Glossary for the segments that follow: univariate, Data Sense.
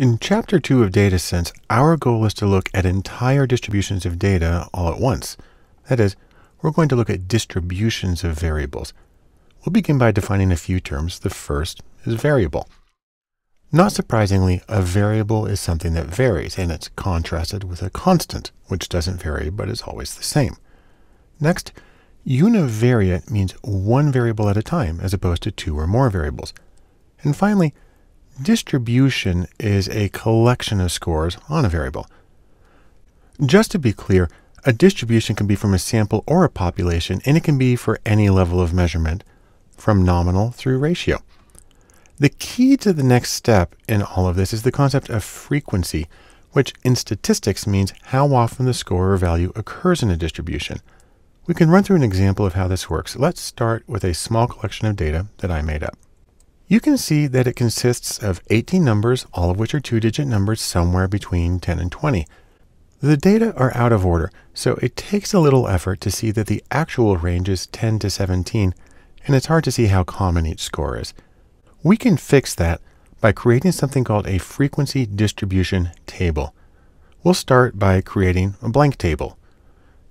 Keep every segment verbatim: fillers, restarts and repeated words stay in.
In Chapter two of Data Sense, our goal is to look at entire distributions of data all at once. That is, we're going to look at distributions of variables. We'll begin by defining a few terms. The first is variable. Not surprisingly, a variable is something that varies, and it's contrasted with a constant, which doesn't vary but is always the same. Next, univariate means one variable at a time, as opposed to two or more variables. And finally, distribution is a collection of scores on a variable. Just to be clear, a distribution can be from a sample or a population, and it can be for any level of measurement, from nominal through ratio. The key to the next step in all of this is the concept of frequency, which in statistics means how often the score or value occurs in a distribution. We can run through an example of how this works. Let's start with a small collection of data that I made up. You can see that it consists of eighteen numbers, all of which are two-digit numbers somewhere between ten and twenty. The data are out of order, so it takes a little effort to see that the actual range is ten to seventeen, and it's hard to see how common each score is. We can fix that by creating something called a frequency distribution table. We'll start by creating a blank table.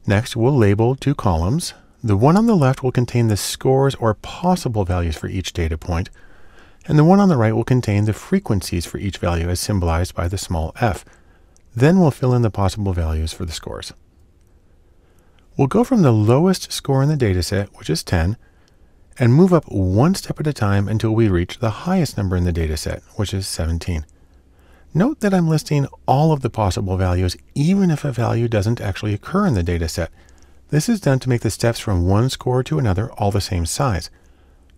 Next, we'll label two columns. The one on the left will contain the scores or possible values for each data point, and the one on the right will contain the frequencies for each value as symbolized by the small f. Then we'll fill in the possible values for the scores. We'll go from the lowest score in the dataset, which is ten, and move up one step at a time until we reach the highest number in the dataset, which is seventeen. Note that I'm listing all of the possible values, even if a value doesn't actually occur in the dataset. This is done to make the steps from one score to another all the same size.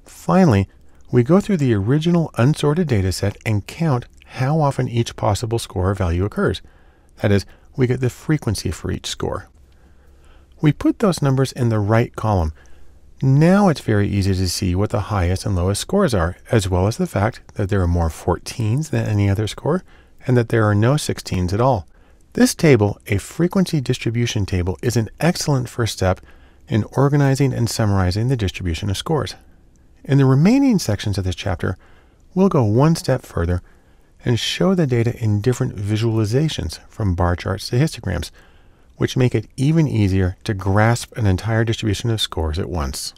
Finally, we go through the original unsorted dataset and count how often each possible score or value occurs. That is, we get the frequency for each score. We put those numbers in the right column. Now it's very easy to see what the highest and lowest scores are, as well as the fact that there are more fourteens than any other score, and that there are no sixteens at all. This table, a frequency distribution table, is an excellent first step in organizing and summarizing the distribution of scores. In the remaining sections of this chapter, we'll go one step further and show the data in different visualizations, from bar charts to histograms, which make it even easier to grasp an entire distribution of scores at once.